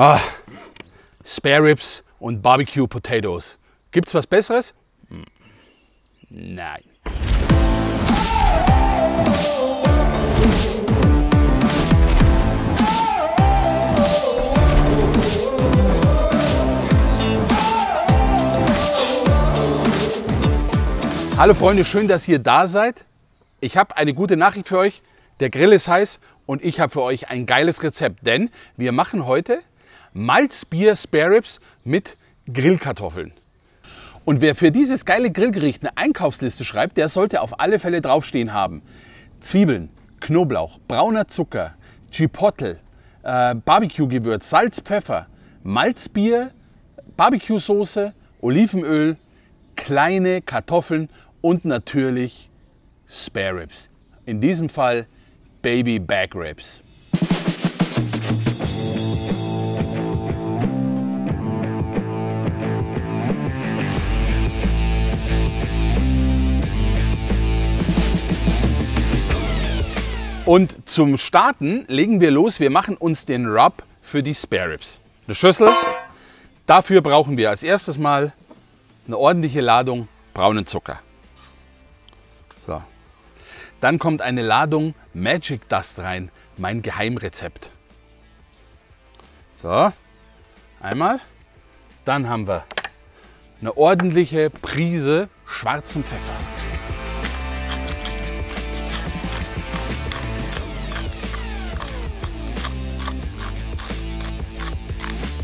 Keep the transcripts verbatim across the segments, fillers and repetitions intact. Ah, Spare Ribs und Barbecue Potatoes. Gibt's was Besseres? Nein. Hallo Freunde, schön, dass ihr da seid. Ich habe eine gute Nachricht für euch. Der Grill ist heiß und ich habe für euch ein geiles Rezept, denn wir machen heute Malzbier Spare Ribs mit Grillkartoffeln. Und wer für dieses geile Grillgericht eine Einkaufsliste schreibt, der sollte auf alle Fälle draufstehen haben: Zwiebeln, Knoblauch, brauner Zucker, Chipotle, äh, Barbecue-Gewürz, Salz, Pfeffer, Malzbier, Barbecue-Soße, Olivenöl, kleine Kartoffeln und natürlich Spare Ribs. In diesem Fall Baby Back Ribs. Und zum Starten legen wir los. Wir machen uns den Rub für die Spare Ribs. Eine Schüssel. Dafür brauchen wir als erstes mal eine ordentliche Ladung braunen Zucker. So. Dann kommt eine Ladung Magic Dust rein, mein Geheimrezept. So, einmal. Dann haben wir eine ordentliche Prise schwarzen Pfeffer.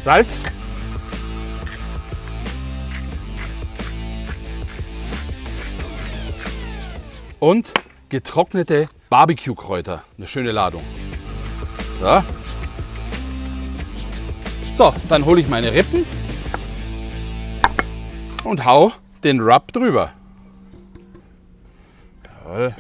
Salz. Und getrocknete Barbecue-Kräuter. Eine schöne Ladung. So, so dann hole ich meine Rippen und hau den Rub drüber. Toll.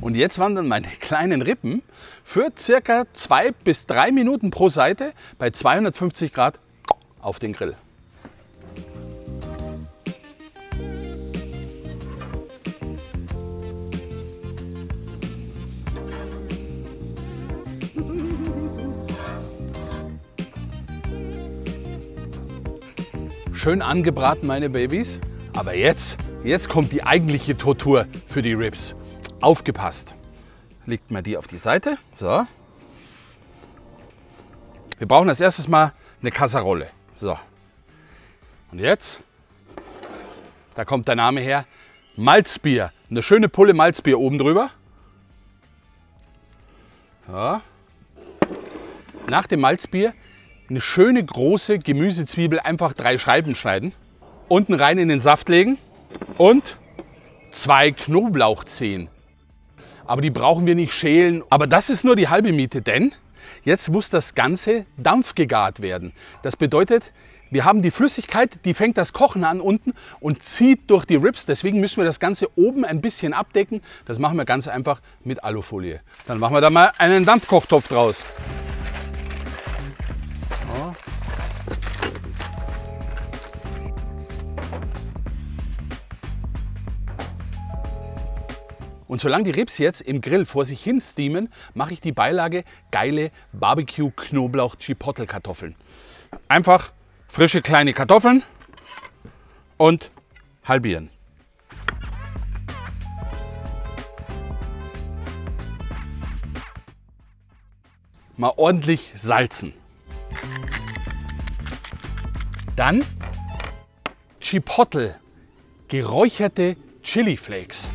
Und jetzt wandern meine kleinen Rippen für circa zwei bis drei Minuten pro Seite bei zweihundertfünfzig Grad auf den Grill. Schön angebraten, meine Babys. Aber jetzt, jetzt kommt die eigentliche Tortur für die Ribs. Aufgepasst. Legt mal die auf die Seite. So. Wir brauchen als erstes mal eine Kasserolle. So. Und jetzt, da kommt der Name her, Malzbier. Eine schöne Pulle Malzbier oben drüber. So. Nach dem Malzbier eine schöne große Gemüsezwiebel, einfach drei Scheiben schneiden. Unten rein in den Saft legen und zwei Knoblauchzehen. Aber die brauchen wir nicht schälen. Aber das ist nur die halbe Miete, denn jetzt muss das Ganze dampfgegart werden. Das bedeutet, wir haben die Flüssigkeit, die fängt das Kochen an unten und zieht durch die Ribs. Deswegen müssen wir das Ganze oben ein bisschen abdecken. Das machen wir ganz einfach mit Alufolie. Dann machen wir da mal einen Dampfkochtopf draus. Und solange die Ribs jetzt im Grill vor sich hin steamen, mache ich die Beilage geile Barbecue-Knoblauch-Chipotle-Kartoffeln. Einfach frische kleine Kartoffeln und halbieren. Mal ordentlich salzen. Dann Chipotle, geräucherte Chili Flakes.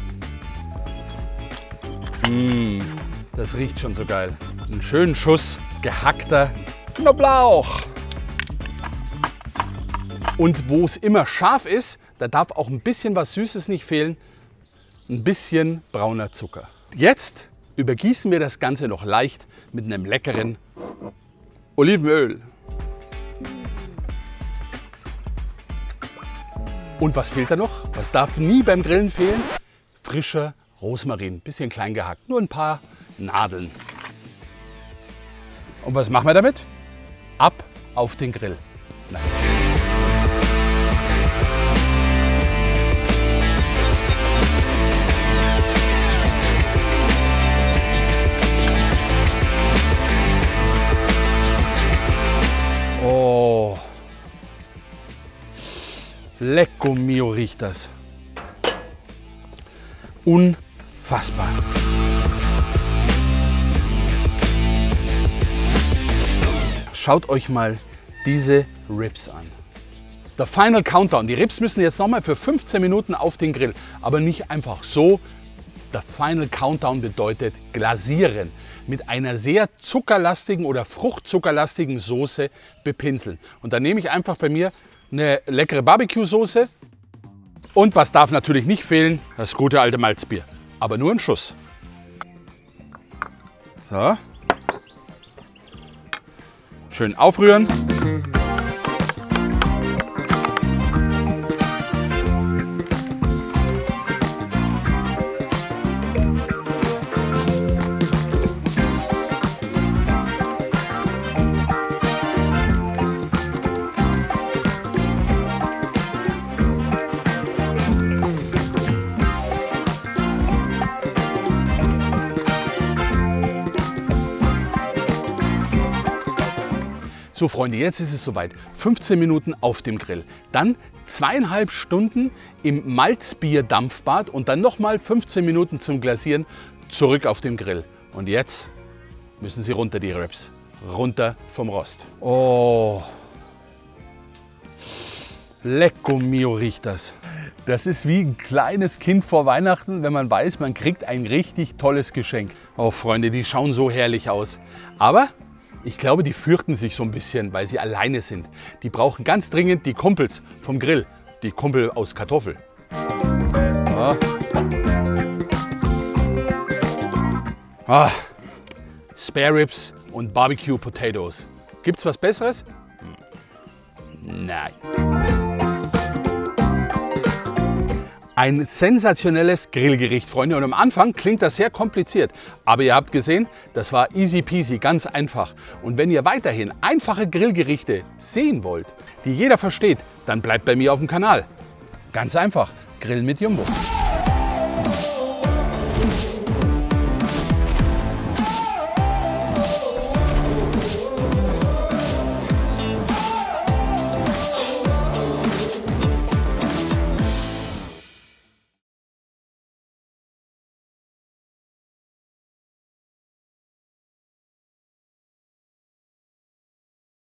Das riecht schon so geil. Einen schönen Schuss gehackter Knoblauch. Und wo es immer scharf ist, da darf auch ein bisschen was Süßes nicht fehlen. Ein bisschen brauner Zucker. Jetzt übergießen wir das Ganze noch leicht mit einem leckeren Olivenöl. Und was fehlt da noch? Was darf nie beim Grillen fehlen? Frischer Rosmarin, ein bisschen klein gehackt, nur ein paar Nadeln. Und was machen wir damit? Ab auf den Grill. Nein. Lecco mio riecht das. Unfassbar. Schaut euch mal diese Ribs an. Der Final Countdown. Die Ribs müssen jetzt nochmal für fünfzehn Minuten auf den Grill. Aber nicht einfach so. Der Final Countdown bedeutet glasieren. Mit einer sehr zuckerlastigen oder fruchtzuckerlastigen Soße bepinseln. Und da nehme ich einfach bei mir eine leckere Barbecue-Soße. Und was darf natürlich nicht fehlen? Das gute alte Malzbier. Aber nur ein Schuss. So. Schön aufrühren. So Freunde, jetzt ist es soweit. fünfzehn Minuten auf dem Grill. Dann zweieinhalb Stunden im Malzbier-Dampfbad und dann nochmal fünfzehn Minuten zum Glasieren zurück auf den Grill. Und jetzt müssen sie runter, die Ribs. Runter vom Rost. Oh, Lecco mio riecht das. Das ist wie ein kleines Kind vor Weihnachten, wenn man weiß, man kriegt ein richtig tolles Geschenk. Oh Freunde, die schauen so herrlich aus. Aber ich glaube, die fürchten sich so ein bisschen, weil sie alleine sind. Die brauchen ganz dringend die Kumpels vom Grill. Die Kumpel aus Kartoffel. Ah. Ah. Spare Ribs und Barbecue Potatoes. Gibt's was Besseres? Nein. Ein sensationelles Grillgericht, Freunde. Und am Anfang klingt das sehr kompliziert. Aber ihr habt gesehen, das war easy peasy, ganz einfach. Und wenn ihr weiterhin einfache Grillgerichte sehen wollt, die jeder versteht, dann bleibt bei mir auf dem Kanal. Ganz einfach, Grill mit Jumbo.